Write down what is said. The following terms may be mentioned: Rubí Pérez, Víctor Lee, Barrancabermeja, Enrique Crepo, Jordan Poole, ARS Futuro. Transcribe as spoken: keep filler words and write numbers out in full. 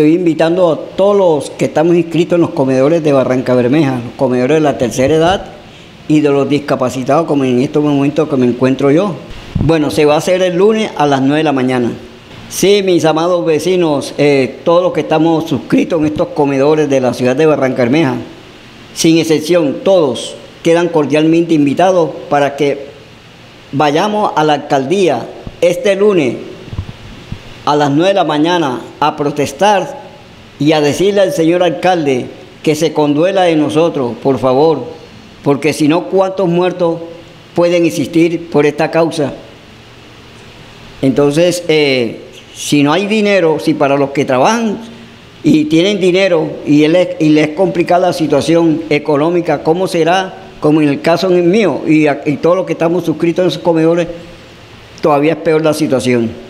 Estoy invitando a todos los que estamos inscritos en los comedores de Barrancabermeja, los comedores de la tercera edad y de los discapacitados, como en estos momentos que me encuentro yo. Bueno, se va a hacer el lunes a las nueve de la mañana. Sí, mis amados vecinos, eh, todos los que estamos suscritos en estos comedores de la ciudad de Barrancabermeja, sin excepción, todos quedan cordialmente invitados para que vayamos a la alcaldía este lunes a las nueve de la mañana a protestar y a decirle al señor alcalde que se conduela de nosotros, por favor, porque si no, ¿cuántos muertos pueden existir por esta causa? Entonces, eh, si no hay dinero, si para los que trabajan y tienen dinero y, él es, y les es complicada la situación económica, ¿cómo será? Como en el caso mío y, y todos los que estamos suscritos en esos comedores, todavía es peor la situación.